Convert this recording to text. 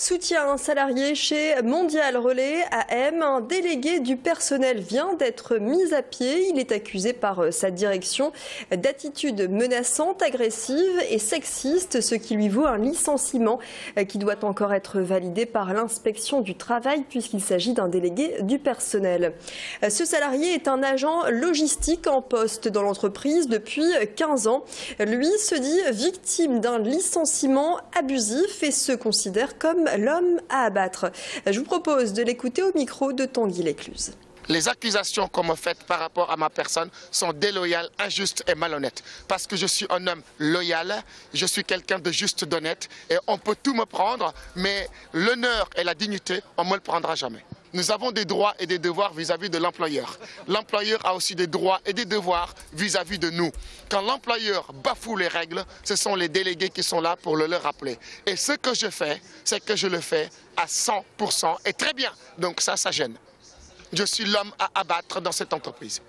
Soutien salarié chez Mondial Relay à M. Un délégué du personnel vient d'être mis à pied. Il est accusé par sa direction d'attitudes menaçantes, agressives et sexistes, ce qui lui vaut un licenciement qui doit encore être validé par l'inspection du travail puisqu'il s'agit d'un délégué du personnel. Ce salarié est un agent logistique en poste dans l'entreprise depuis 15 ans. Lui se dit victime d'un licenciement abusif et se considère comme l'homme à abattre. Je vous propose de l'écouter au micro de Tanguy Lécluse. Les accusations qu'on me fait par rapport à ma personne sont déloyales, injustes et malhonnêtes. Parce que je suis un homme loyal, je suis quelqu'un de juste, d'honnête. Et on peut tout me prendre, mais l'honneur et la dignité, on ne me le prendra jamais. Nous avons des droits et des devoirs vis-à-vis de l'employeur. L'employeur a aussi des droits et des devoirs vis-à-vis de nous. Quand l'employeur bafoue les règles, ce sont les délégués qui sont là pour le leur rappeler. Et ce que je fais, c'est que je le fais à 100% et très bien. Donc ça gêne. Je suis l'homme à abattre dans cette entreprise.